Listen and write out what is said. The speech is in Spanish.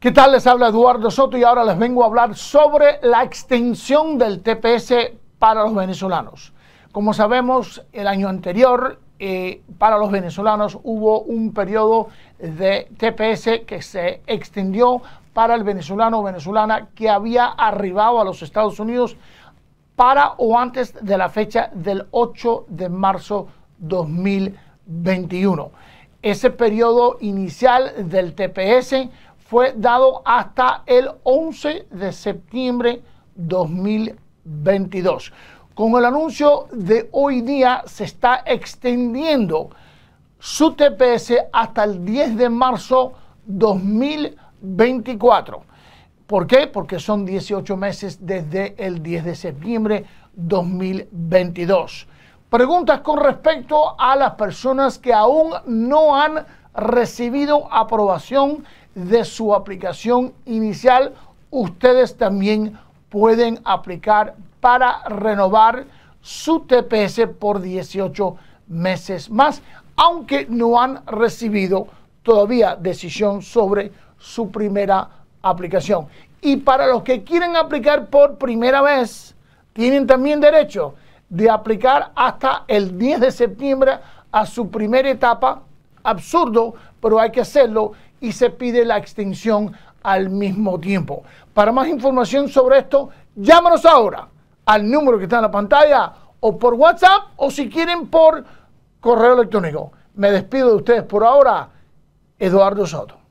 ¿Qué tal? Les habla Eduardo Soto y ahora les vengo a hablar sobre la extensión del TPS para los venezolanos. Como sabemos, el año anterior para los venezolanos hubo un periodo de TPS que se extendió para el venezolano o venezolana que había arribado a los Estados Unidos para o antes de la fecha del 8 de marzo 2021. Ese periodo inicial del TPS fue dado hasta el 11 de septiembre 2022. Con el anuncio de hoy día se está extendiendo su TPS hasta el 10 de marzo 2024. ¿Por qué? Porque son 18 meses desde el 10 de septiembre 2022. Preguntas con respecto a las personas que aún no han recibido aprobación de su aplicación inicial. Ustedes también pueden aplicar para renovar su TPS por 18 meses más, aunque no han recibido todavía decisión sobre su primera aplicación. Y para los que quieren aplicar por primera vez, tienen también derecho de aplicar hasta el 10 de septiembre a su primera etapa. Absurdo, pero hay que hacerlo y se pide la extensión al mismo tiempo. Para más información sobre esto, llámanos ahora al número que está en la pantalla o por WhatsApp o si quieren por correo electrónico. Me despido de ustedes por ahora, Eduardo Soto.